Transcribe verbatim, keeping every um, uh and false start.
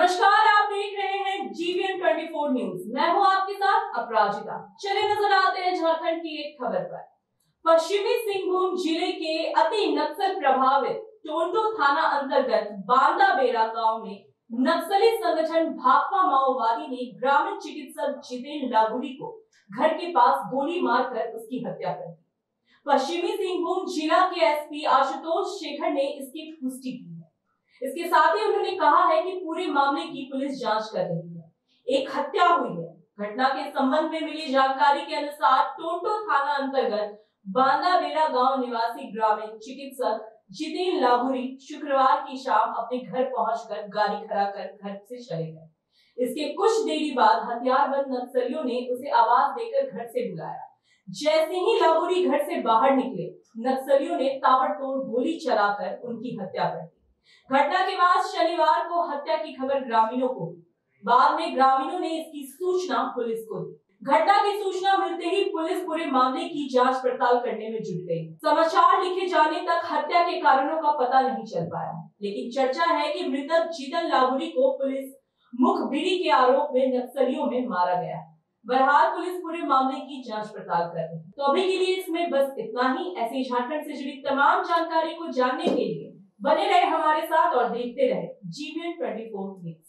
नमस्कार, आप देख रहे हैं जीबीएन चौबीस न्यूज। मैं हूं आपके साथ अपराजिता। चले नजर आते हैं झारखंड की एक खबर पर। पश्चिमी सिंहभूम जिले के अति नक्सल प्रभावित टोंटो थाना अंतर्गत बांदाबेड़ा गांव में नक्सली संगठन भाकपा माओवादी ने ग्रामीण चिकित्सक जितेन्द्र लागुड़ी को घर के पास गोली मारकर उसकी हत्या कर दी। पश्चिमी सिंहभूम जिला के एसपी आशुतोष शेखर ने इसकी पुष्टि की। इसके साथ ही उन्होंने कहा है कि पूरे मामले की पुलिस जांच कर रही है। एक हत्या हुई है। घटना के संबंध में मिली जानकारी के अनुसार टोंटो थाना अंतर्गत बांदाबेड़ा गांव निवासी ग्रामीण चिकित्सक जितेन्द्र लागुड़ी शुक्रवार की शाम अपने घर पहुंचकर गाड़ी खड़ा कर घर से चले गए। इसके कुछ देरी बाद हथियारबंद नक्सलियों ने उसे आवाज देकर घर से बुलाया। जैसे ही लागुड़ी घर से बाहर निकले, नक्सलियों ने ताबड़तोड़ गोली चलाकर उनकी हत्या कर दी। घटना के बाद शनिवार को हत्या की खबर ग्रामीणों को, बाद में ग्रामीणों ने इसकी सूचना पुलिस को दी। घटना की सूचना मिलते ही पुलिस पूरे मामले की जांच पड़ताल करने में जुट गई। समाचार लिखे जाने तक हत्या के कारणों का पता नहीं चल पाया, लेकिन चर्चा है कि मृतक जीतन लागुड़ी को पुलिस मुखबिरी के आरोप में नक्सलियों में मारा गया। बहरहाल पुलिस पूरे मामले की जांच पड़ताल कर रही है। तो अभी के लिए इसमें बस इतना ही। ऐसे झारखण्ड से जुड़ी तमाम जानकारी को जानने के लिए बने रहे हमारे साथ और देखते रहे जीबीएन चौबीस न्यूज।